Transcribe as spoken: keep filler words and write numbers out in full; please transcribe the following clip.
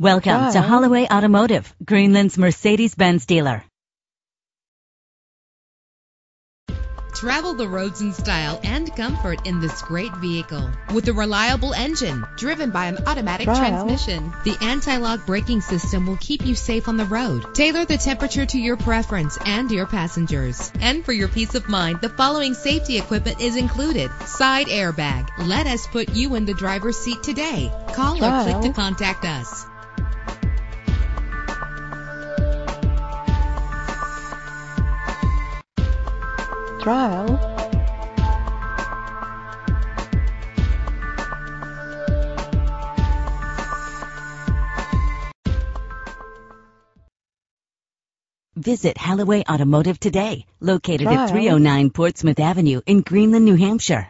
Welcome Hi. to Holloway Automotive, Greenland's Mercedes-Benz dealer. Travel the roads in style and comfort in this great vehicle. With a reliable engine driven by an automatic Trial. transmission, the anti-lock braking system will keep you safe on the road. Tailor the temperature to your preference and your passengers. And for your peace of mind, the following safety equipment is included. Side airbag. Let us put you in the driver's seat today. Call Trial. or click to contact us. Trial. Visit Holloway Automotive today, located Trial. at three oh nine Portsmouth Avenue in Greenland, New Hampshire.